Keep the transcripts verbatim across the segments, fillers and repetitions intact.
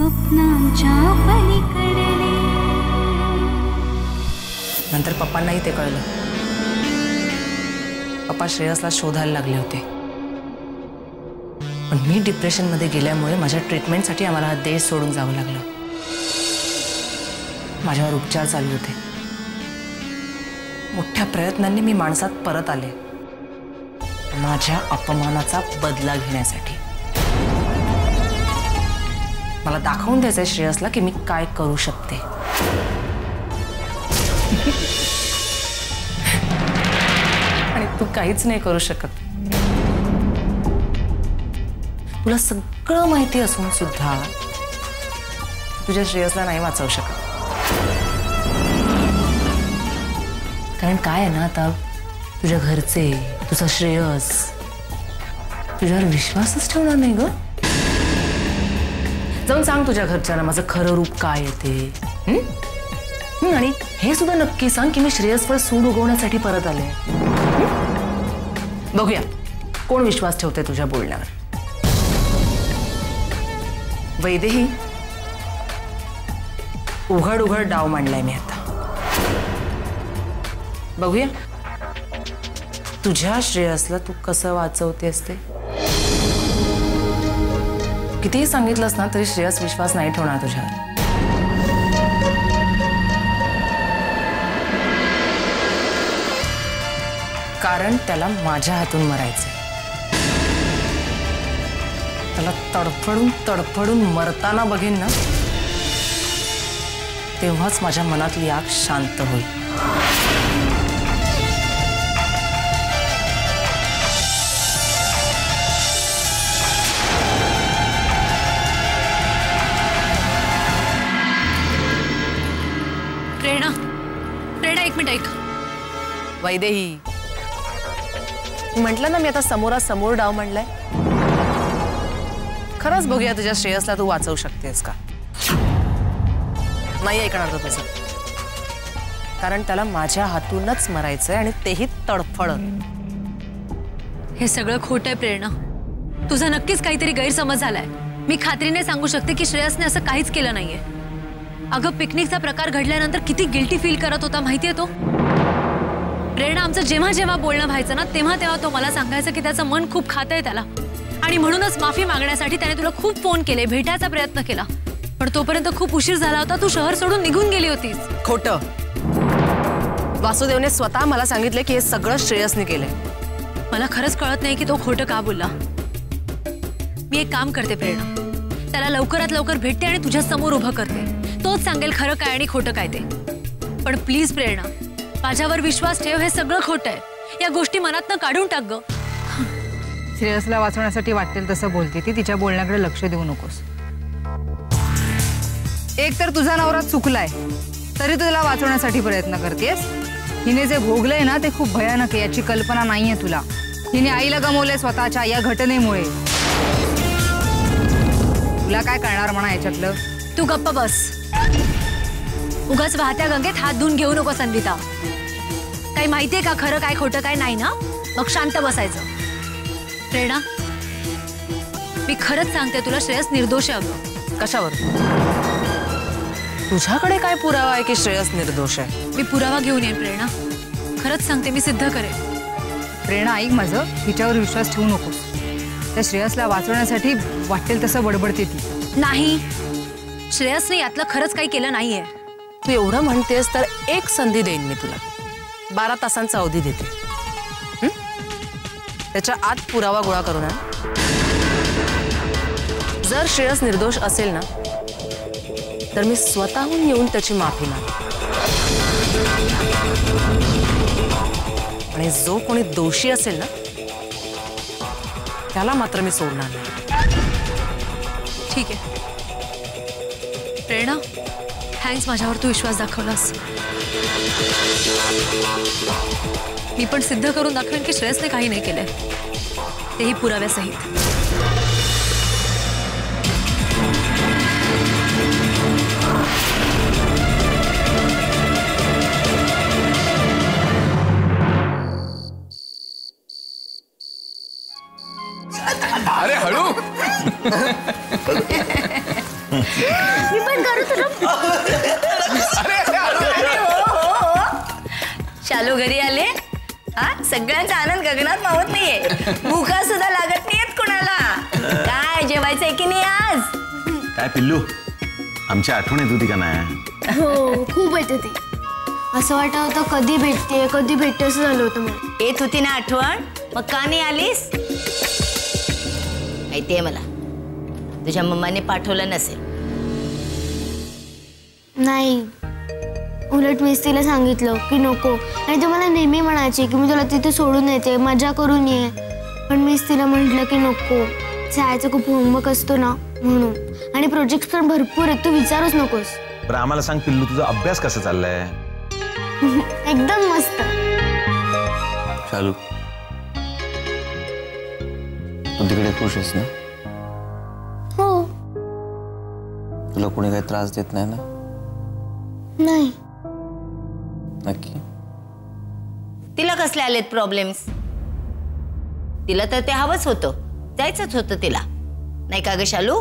स्वप्नांच्या पलीकडे। नंतर पप्पांनाही ते कळलं। पप्पा श्रेयसला शोधायला लागले होते, पण मी डिप्रेशन मध्ये गेल्यामुळे माझ्या ट्रीटमेंट साठी आम्हाला हा देश सोडून जावं लागलं। माझ्यावर उपचार चालू होते। मोठ्या प्रयत्नांनी मी माणसात परत आले, माझ्या अपमानाचा बदला घेण्यासाठी। मला दाखवून द्यायचंय श्रेयसला की मी काय करू शकते। आणि तू काहीच नाही करू शकत। तुला सगळं माहिती असून सुद्धा तुझ्या श्रेयसला नाही वाचवू शकत। कारण काय आहे ना, आता तुझ्या घरचे, तुझा श्रेयस तुझ्यावर विश्वासच ठेवणार नाही ग। जाऊन सांग तुझ्या घरच्यांना माझं खरं रूप काय येते। आणि हे सुद्धा नक्की सांग की मी श्रेयसवर सूड उगवण्यासाठी परत आले। बघूया कोण विश्वास ठेवते तुझ्या बोलण्यावर। वैदेही, उघड उघड डाव मांडलाय मी आता। बघूया तुझ्या श्रेयसला तू कसं वाचवतेस ते। कितीही सांगितलंस ना तरी श्रेयस विश्वास नाही ठेवणार तुझ्यावर। कारण त्याला माझ्या हातून मरायचंय। त्याला तडफडून तडफडून मरताना बघेन ना, तेव्हाच माझ्या मनातली आग शांत होईल। वैदेही, म्हटलं ना मी आता समोरासमोर डाव मांडलाय। खरंच बघूया तुझ्या श्रेयसला तू वाचवू शकतेस का। नाही ऐकणार तो तुझं, कारण त्याला माझ्या हातूनच मरायचंय आणि तेही तडफडत। हे सगळं खोटं आहे प्रेरणा, तुझा नक्कीच काहीतरी गैरसमज झालाय। मी खात्रीने सांगू शकते की श्रेयसने असं काहीच केलं नाहीये। अगं पिकनिकचा प्रकार घडल्यानंतर किती गिल्टी फील करत होता माहितीये तो। प्रेरणा, आमचं जेव्हा जेव्हा बोलणं व्हायचं ना तेव्हा तेव्हा तो मला सांगायचं की त्याचं मन खूप खातंय त्याला, आणि म्हणूनच माफी मागण्यासाठी त्याने तुला खूप फोन केले, भेटायचा प्रयत्न केला, पण तोपर्यंत खूप उशीर झाला होता, तू शहर सोडून निघून गेली होतीस। खोटं। वासुदेवने स्वतः मला सांगितले की हे सगळं श्रेयसने केलंय। मला खरंच कळत नाही की तो खोटं का बोलला। मी एक काम करते प्रेरणा, त्याला लवकरात लवकर भेटते आणि तुझ्या समोर उभं करते। तोच सांगेल खरं काय आणि खोटं काय ते। पण प्लीज प्रेरणा, माझ्यावर विश्वास ठेव, हे सगळं खोटं आहे। या गोष्टी मनातनं काढून टाक ग। श्रेयसला वाचवण्यासाठी वाटेल तसं बोलते ती, तिच्या बोलण्याकडे लक्ष देऊ नकोस। एक तर तुझा नवरा चुकलाय तरी तुला वाचवण्यासाठी प्रयत्न करतेस। हिने जे भोगलंय ना ते खूप भयानक आहे, याची कल्पना नाहीये तुला। हिने आईला गमावलंय स्वतःच्या या घटनेमुळे। तुला काय करणार म्हणा याच्यातलं। तू गप्प बस, उगाच वाहत्या गंगेत हात धुवून घेऊ नको संगीता। काही माहितीये का खरं काय खोटं काय नाही ना, मग शांत बसायचं। प्रेरणा, मी खरंच सांगते तुला, श्रेयस निर्दोष आहे अगं। कशावर? तुझ्याकडे काय पुरावा आहे की श्रेयस निर्दोष आहे? मी पुरावा घेऊन येईन प्रेरणा, खरंच सांगते, मी सिद्ध करेन। प्रेरणा ऐक माझं, हिच्यावर विश्वास ठेवू नकोस। त्या श्रेयसला वाचवण्यासाठी वाटेल तसं बडबडते ती। नाही, श्रेयसने यातलं खरंच काही केलं नाहीये। तू एवढं म्हणतेस तर एक संधी देईन मी तुला, बारा तासांचा अवधी देते। त्याच्या आत पुरावा गोळा करू ना। जर श्रेयस निर्दोष असेल ना तर मी स्वतःहून येऊन त्याची माफी मागेन, आणि जो कोणी दोषी असेल ना त्याला मात्र मी सोडणार नाही। ठीक आहे प्रेरणा, थँक्स, माझ्यावर तू विश्वास दाखवलास। मी पण सिद्ध करून दाखवेन की श्रेयसने काही नाही केलंय, तेही पुराव्यासहित। अरे हळू। निपट करो तुला चालू घरी आले हा सगळ्यांचा आनंद गगनात मावत नाहीये. भूका सुद्धा लागत नाहीयेत कोणाला. काय जेवायचंय की नाही आज? काय पिल्लू आमच्या आठवण येत होती का नाही? हो खूप येत होती. असं वाटत होतं कधी भेटते कधी भेटते असं झालं होतं. मग येत होती ना आठवण मग का नाही आलीस? माहिती आहे मला तुझ्या मम्माने पाठवलं नसेल. नाही उलट मीच तिला सांगितलं की नको आणि तुम्हाला नेहमी म्हणायची की मी तुला तिथे सोडून येते मजा करून ये. पण मीच तिला म्हटलं की नको शाळेचा खूप होमवर्क असतो ना म्हणून आणि प्रोजेक्ट पण भरपूर आहेत तू विचारूच नकोस. पण आम्हाला सांग पिल्लू तुझा अभ्यास कसा चाललाय? एकदम मस्त. चालू तू तिकडे खुश आहेस ना? हो. तुला कोणी काही त्रास देत नाही ना? नाही. नक्की? तिला कसले आलेत प्रॉब्लेम्स? तिला तर ते हवंच होतं जायचंच होतं तिला नाही का ग शालू?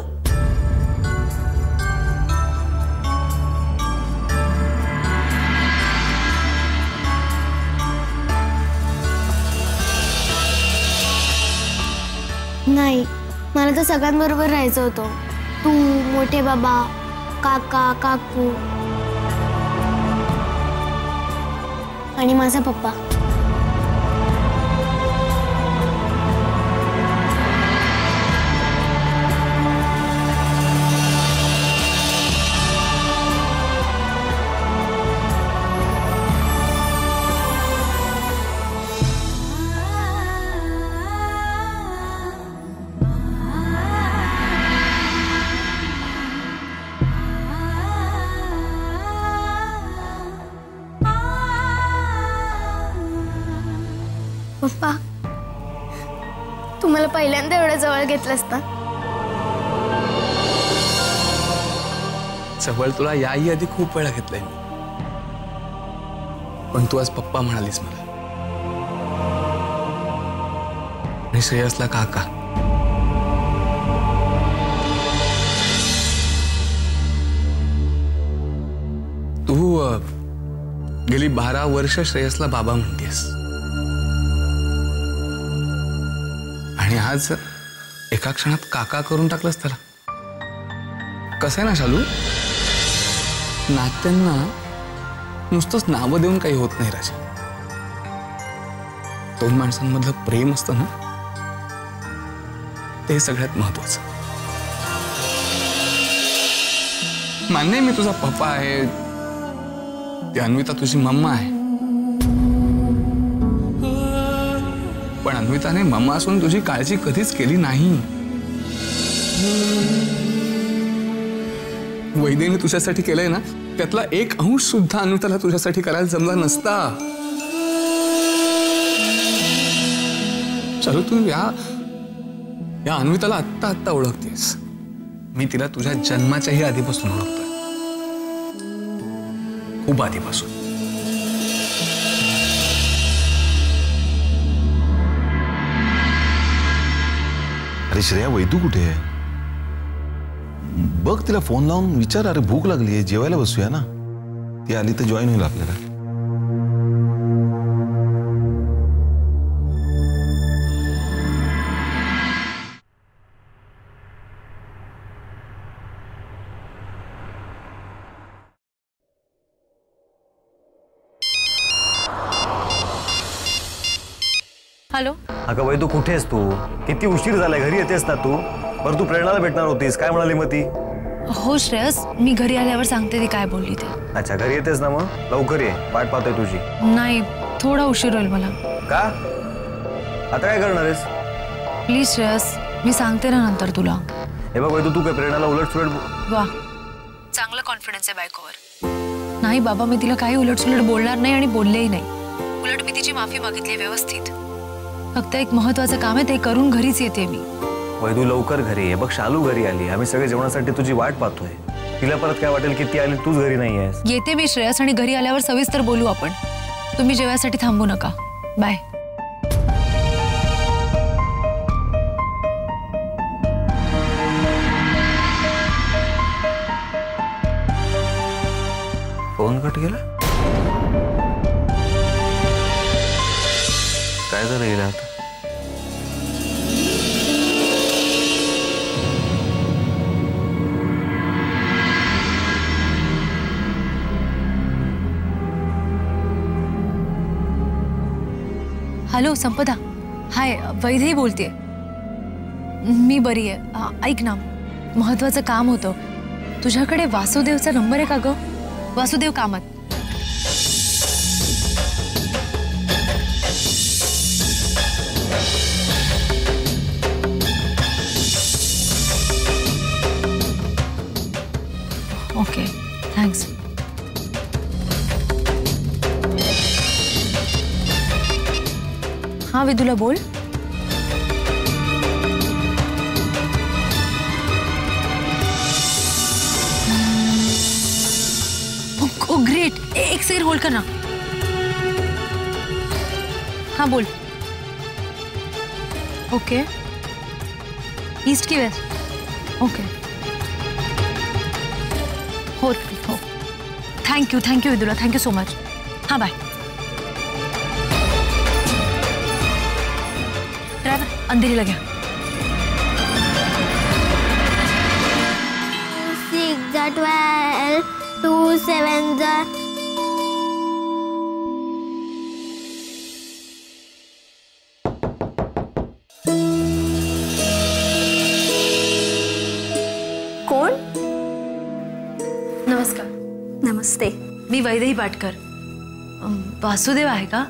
नाही मला तर सगळ्यांबरोबर राहायचं होतं. तू मोठे बाबा काका काकू आणि माझा पप्पा. पप्पा तू मला पहिल्यांदा एवढ्या जवळ घेतलंस ना? जवळ तुला याही आधी खूप वेळा घेतलाय मी. पण तू आज पप्पा म्हणालीस मला आणि श्रेयसला काका. तू गेली बारा वर्ष श्रेयसला बाबा म्हणतेस आणि आज एका क्षणात काका करून टाकलंस त्याला. कसं आहे ना शालू नात्यांना नुसतंच नावं देऊन काही होत नाही राजा. दोन माणसांमधलं प्रेम असतं ना ते सगळ्यात महत्वाचं. मान्य आहे मी तुझा पप्पा आहे ते अन्विता तुझी मम्मा आहे. पण अन्विताने मम्मा असून तुझी काळजी कधीच केली नाही. वैदेने तुझ्यासाठी केलंय ना त्यातला एक अंश सुद्धा अन्विताला तुझ्यासाठी करायला जमला नसता. चलो तू या या अन्विताला आत्ता आत्ता ओळखतेस. मी तिला तुझ्या जन्माच्याही आधीपासून ओळखतोय खूप आधीपासून. अरे श्रेया वैदू कुठे आहे? बघ तिला फोन लावून विचार. अरे भूक लागली आहे जेवायला बसूया ना. ती आली तर जॉईन होईल आपल्याला. हॅलो अगं वैदू कुठे आहेस तू? किती उशीर झालाय घरी येतेस ना तू? बरं तू प्रेरणाला भेटणार होतीस काय म्हणाली मग ती? हो श्रेयस मी घरी आल्यावर सांगते ती काय बोलली ते. अच्छा घरी येतेस ना मग लवकर ये वाट पाहतोय तुझी. नाही थोडा उशीर होईल मला. का आता काय करणार आहेस? प्लीज श्रेयस मी सांगते ना नंतर तुला. हे बघ वैदू तू काय प्रेरणाला उलट सुलट. वा चांगला कॉन्फिडन्स आहे बायकोवर. नाही बाबा मी तिला काही उलट सुलट बोलणार नाही आणि बोललेही नाही. उलट मी तिची माफी मागितली व्यवस्थित. फक्त एक महत्वाचं काम आहे ते करून घरीच येते मी. वैदू लवकर घरी ये बघ शालू घरी आली. आम्ही सगळे जेवणासाठी तुझी वाट पाहतोय. तिला परत काय वाटेल की ती आली तूच घरी नाही आहेस. येते मी श्रेयस आणि घरी आल्यावर सविस्तर बोलू आपण. तुम्ही जेवायसाठी थांबू नका. बाय. हॅलो संपदा, हाय वैदेही बोलते आहे. मी बरी आहे. ऐक ना, महत्त्वाचं काम होतं. तुझ्याकडे वासुदेवचा नंबर आहे का ग? वासुदेव कामत. Okay, thanks. हाँ विदुला बोल. ओ ग्रेट, एक सेकंड होल्ड करना. हाँ बोल. ओके, ईस्ट की वेस्ट. ओके हो हो. Thank you thank you Vidula, thank you so much. हाँ बाय. अंधेरी लगे. Two six two seven. कोण? नमस्कार. नमस्ते. मी वैदेही पाटकर. वासुदेव आहे का?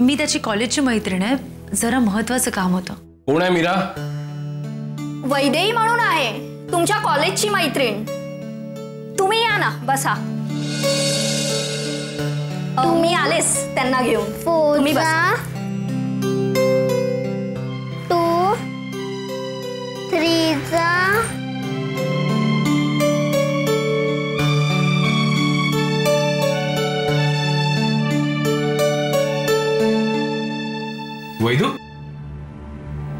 मी त्याची कॉलेजची मैत्रीण आहे. जरा महत्त्वाचं काम होतं. कोण आहे मीरा? वैदेही म्हणून आहे, तुमच्या कॉलेजची मैत्रीण. तुम्ही या ना, बसा. तुम्ही आलेस त्यांना घेऊन. तुम्ही बसा. Two three. Vaidu,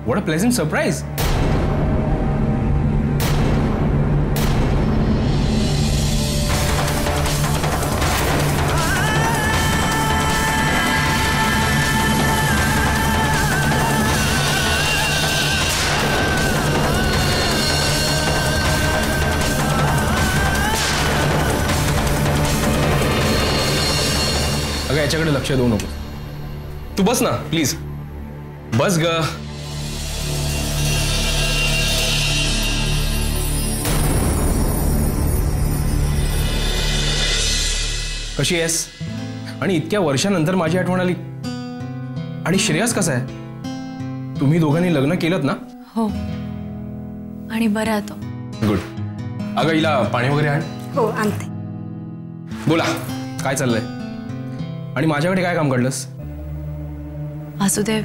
what a pleasant surprise. अगं याच्याकडे लक्ष देऊ नको. तू बस ना प्लीज. बस ग. कशी आहेस? आणि इतक्या वर्षांनंतर माझी आठवण आली. आणि श्रेयस कसा आहे? तुम्ही दोघांनी लग्न केलंत ना? हो. आणि बरा तो. गुड. अगं हिला पाणी वगैरे आण. हो आणते. बोला काय चाललंय? आणि माझ्याकडे काय काम काढलंस? वासुदेव,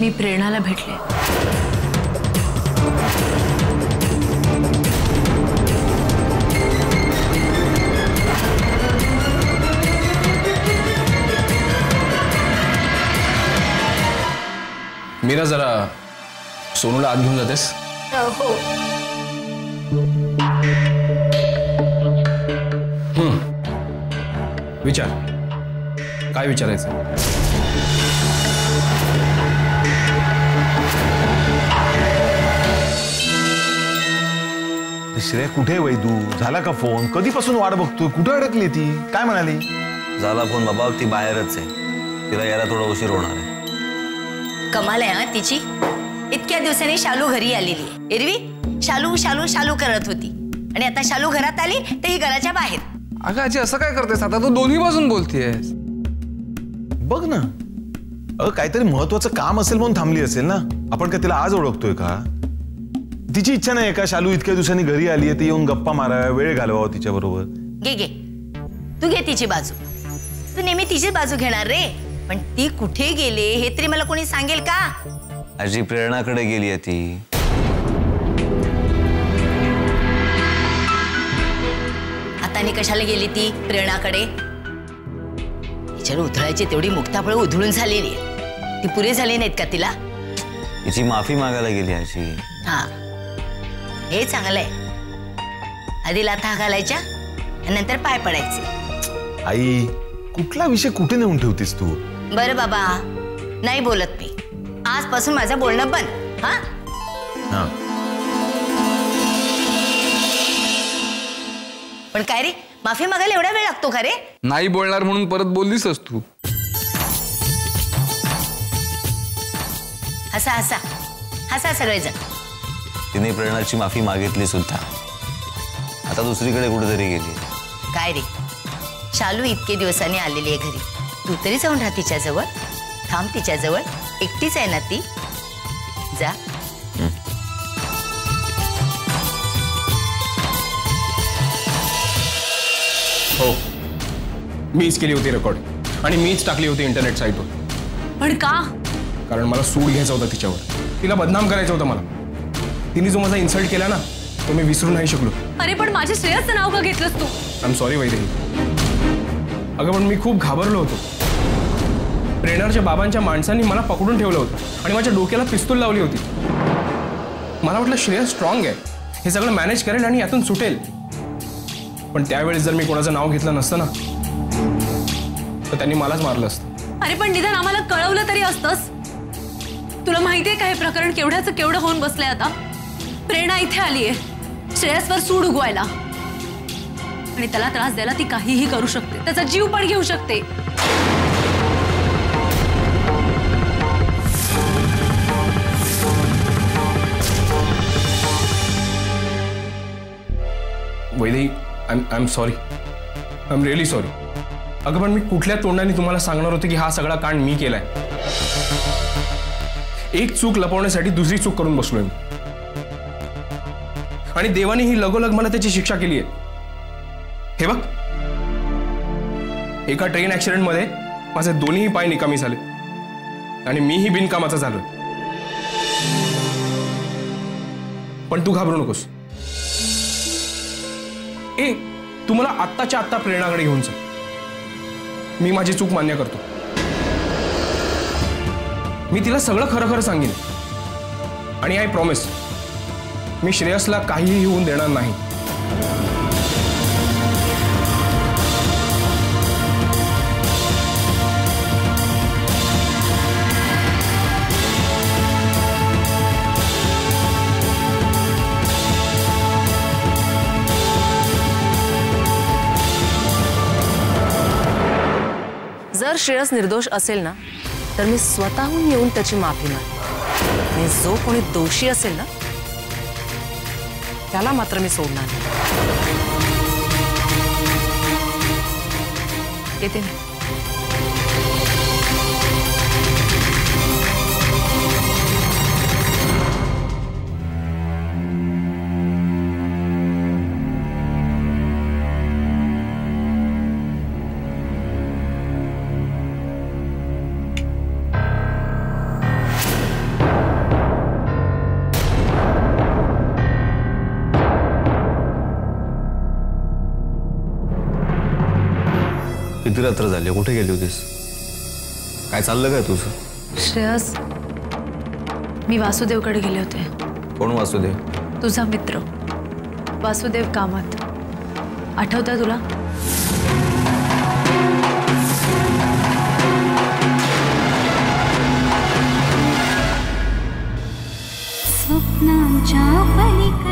मी प्रेरणाला भेटले. मीरा, जरा सोनूला आत घेऊन जातेस? हो. हम्म विचार. काय विचारायचं? श्रेय कुठे? वैदू झाला का फोन? कधीपासून वाट बघतोय, कुठे अडकली ती? काय म्हणाली? झाला फोन बाबा, ती बाहेरच आहे. तिला यायला थोडा उशीर होणार आहे. कमाल आहे ना तिची. इतक्या दिवसांनी शालू घरी आलेली. एरवी शालू शालू शालू करत होती आणि आता शालू घरात आली तर ही घराच्या बाहेर. अगं आजी, असं काय करतेस? आता तू दोन्ही बाजून बोलतेयस. बघ ना, अगं काहीतरी महत्वाचं काम असेल म्हणून थांबली असेल ना. आपण का तिला आज ओळखतोय का? तिची इच्छा नाही का शालू इतक्या दिवसांनी घरी आली आहे, ती येऊन गप्पा माराव्या, वेळ घालवावा तिच्या बरोबर? घे घे, तू घे तिची बाजू. तू नेहमी तिचीच बाजू घेणार रे. पण ती कुठे गेले हे तरी मला कोणी सांगेल का? आजी प्रेरणाकडे गेली आहे ती. आता नी कशाला गेली ती प्रेरणाकडे? तिच्या उधळायची तेवढी मुक्ताफळ उधळून झालेली आहे. ती पुरे झाली नाहीत का तिला? तिची माफी मागायला गेली आजी. हा, हे चांगलंय. आधी लाथा घालायच्या, नंतर पाय पडायचे. आई, कुठला विषय कुठे नेऊन ठेवतेस तू? बरं बाबा, नाही बोलत मी. आजपासून माझं बोलणं बंद. हा हा. पण काय रे, माफी मागायला एवढा वेळ लागतो का रे? नाही बोलणार म्हणून परत बोललीसस तू। हसा हसा हसा सगळेजण। तिने प्रेरणाची माफी मागितली सुद्धा, आता दुसरीकडे कुठेतरी गेली। काय रे चालू इतके दिवसांनी आलेली आहे घरी, तू तरी जाऊन राहा तिच्या जवळ, थांब तिच्या जवळ, एकटीच आहे ना ती, जा। हो मीच केली होती रेकॉर्ड आणि मीच टाकली होती इंटरनेट साइटवर। पण का? कारण मला सूड घ्यायचा होता तिच्यावर, तिला बदनाम करायचं होतं मला। तिने जो माझा इन्सल्ट केला ना तो मी विसरू नाही शकलो। अरे पण माझे श्रेयसचं नाव का घेतलंस तू? आय एम सॉरी वैदेही, अगं पण मी खूप घाबरलो होतो। प्रेरणाच्या बाबांच्या माणसांनी मला पकडून ठेवलं होतं आणि माझ्या डोक्याला पिस्तूल लावली होती। मला वाटलं श्रेयस स्ट्रॉंग आहे, हे सगळं मॅनेज करेल आणि यातून सुटेल। पण त्यावेळेस जर मी कोणाचं नाव घेतलं नसतं ना तर त्यांनी मलाच मारलं असतं। अरे पण निदान आम्हाला कळवलं तरी असतंस। तुला माहिती आहे का हे प्रकरण केवढ्याचं केवढं होऊन बसलंय आता? प्रेरणा इथे आली आहे श्रेयसवर सूड उगवायला आणि त्याला त्रास द्यायला। ती काहीही करू शकते, त्याचा जीव पण घेऊ शकते। Vaidehi I am I am sorry, I am really sorry. अगं पण मी कुठल्या तोंडाने तुम्हाला सांगणार होते की हा सगळा कांड मी केलाय? एक चूक लपवण्यासाठी दुसरी चूक करून बसलोय मी आणि देवाने ही लगोलग मला त्याची शिक्षा केली आहे। हे बघ, एका ट्रेन ऍक्सिडेंट मध्ये माझे दोन्ही पाय निकामी झाले आणि मीही बिनकामाचा झालो। पण तू घाबरू नकोस, ए तू मला आत्ताच्या आत्ता प्रेरणाकडे घेऊन चल। मी माझी चूक मान्य करतो, मी तिला सगळं खरं खरं सांगेन आणि आय प्रॉमिस मी श्रेयसला काहीही होऊन देणार नाही। जर श्रेयस निर्दोष असेल ना तर मी स्वतःहून येऊन त्याची माफी मागेन आणि जो कोणी दोषी असेल ना त्याला मात्र मी सोडणार नाही। येते मी। किती रात्र झाली, कुठे गेली होतीस? काय चाललं काय तुझं? श्रेयस मी वासुदेवकडे गेले होते। कोण वासुदेव? तुझा मित्र वासुदेव कामत, आठवतंय तुला? स्वप्नांच्या पलीकडे